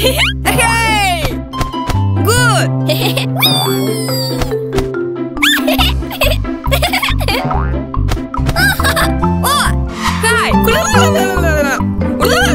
Hey! Good! Oh! Hi! What? Wow! Go! Okay!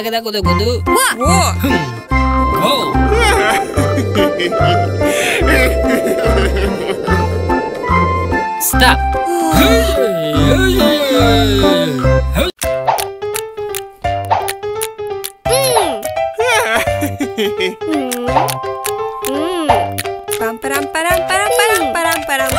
nagada gudu gudu. Whoa! Go! Stop! Pam param param param param param param.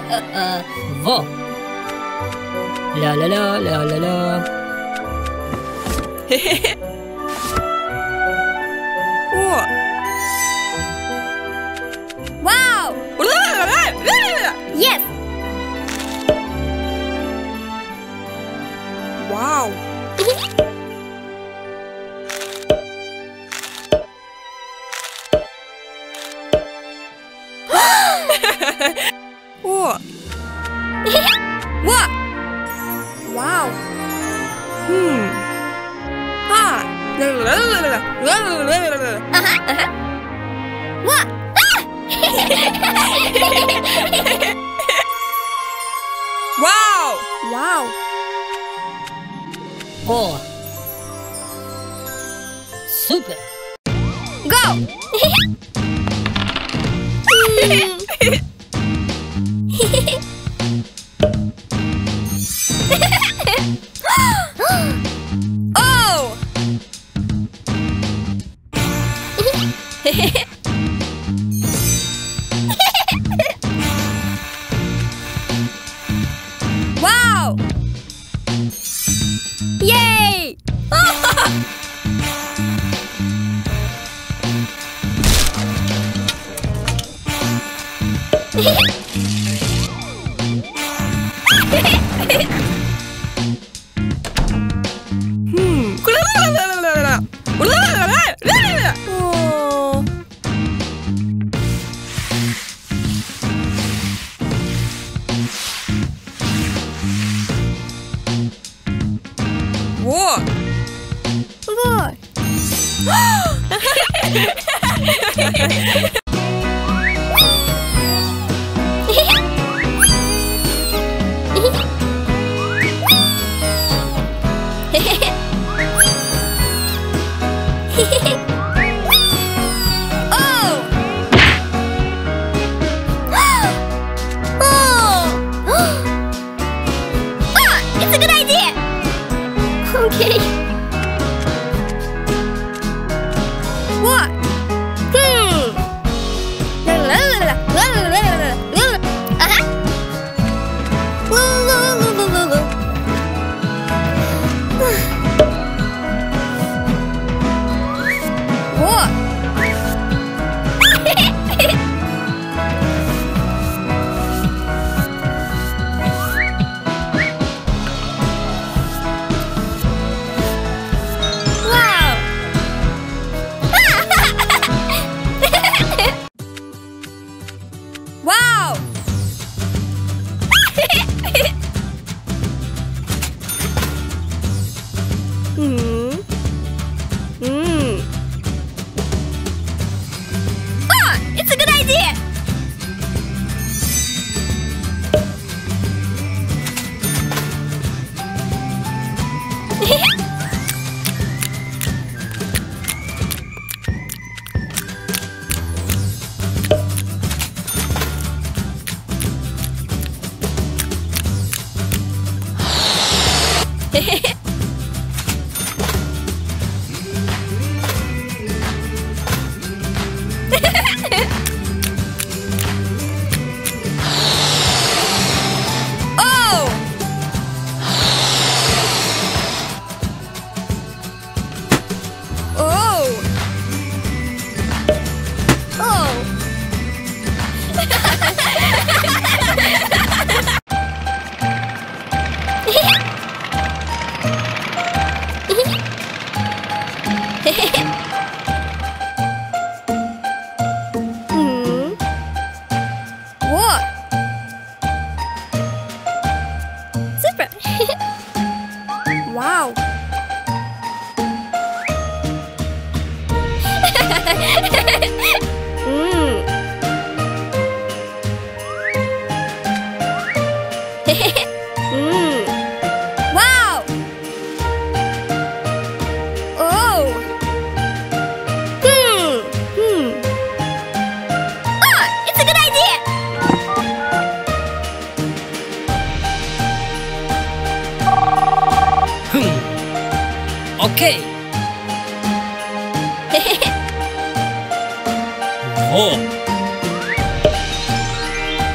वो la la la la la La. Wow! Yes! Wow! Whoa! What? Wow! Hmm. Ah! What? Wow! Wow! Oh! Super! Go! Oh.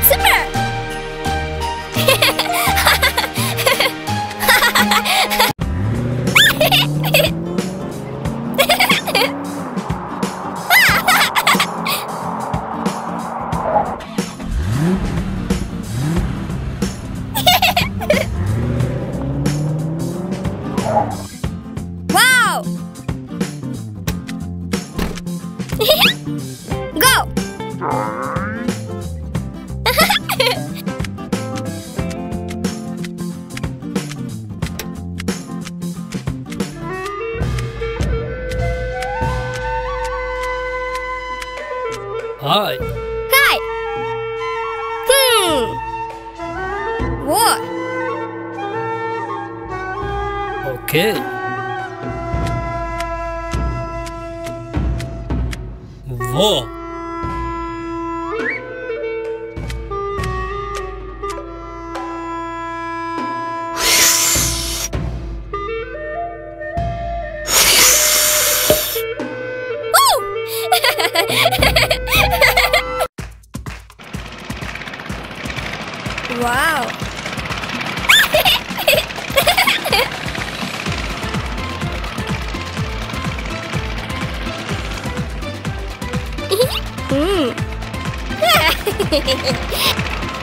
Super! Hi. Hi. What? Okay. Whoa. Wow.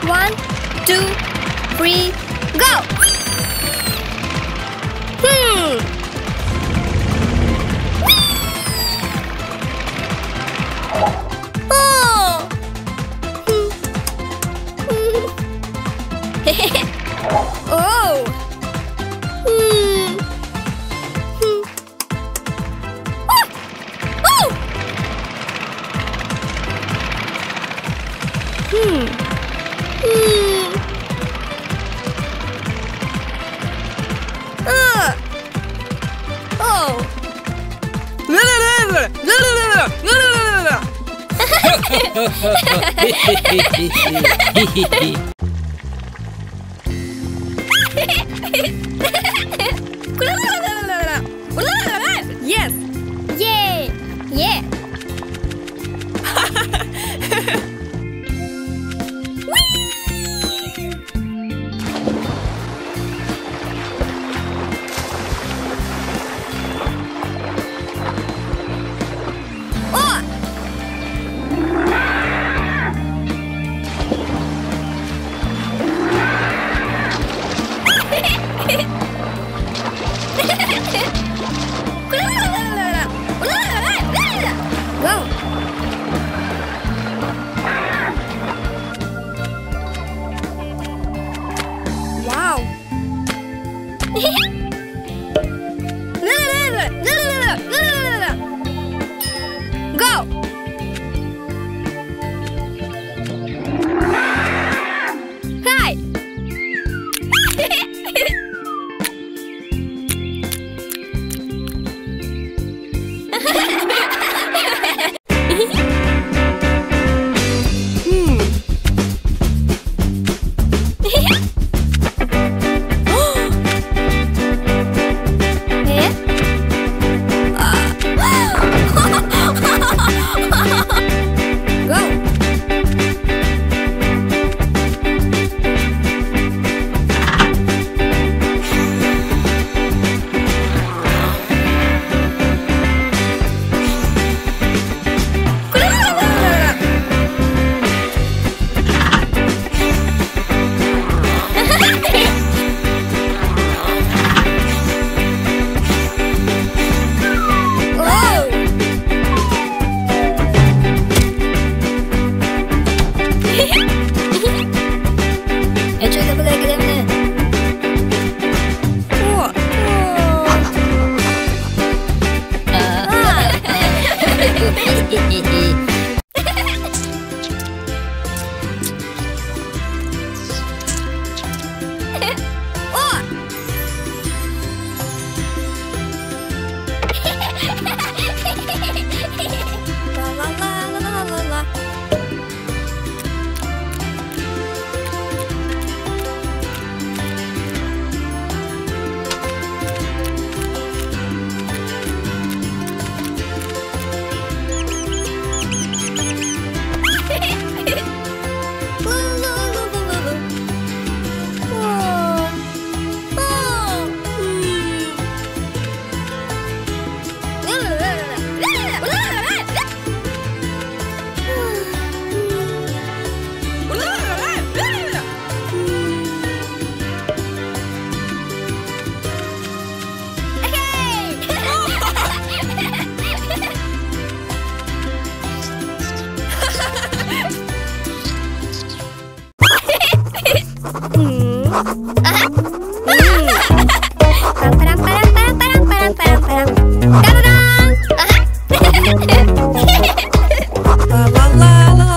One, two, three, go! Oh! Oh! Yes. Yeah. Yeah. La la la.